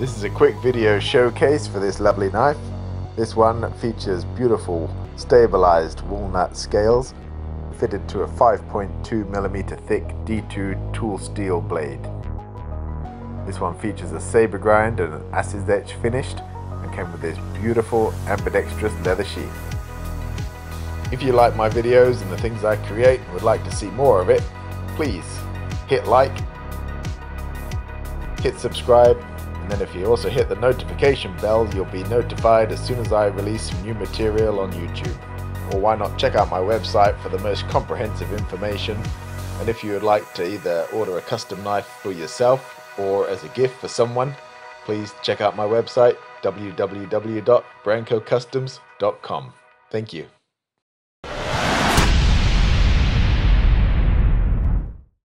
This is a quick video showcase for this lovely knife. This one features beautiful stabilized walnut scales fitted to a 5.2mm thick D2 Tool Steel blade. This one features a sabre grind and an ass's edge finished and came with this beautiful ambidextrous leather sheath. If you like my videos and the things I create and would like to see more of it, please hit like, hit subscribe, and then if you also hit the notification bell, you'll be notified as soon as I release new material on YouTube. Or why not check out my website for the most comprehensive information, and if you would like to either order a custom knife for yourself or as a gift for someone, please check out my website www.brancocustoms.com. Thank you.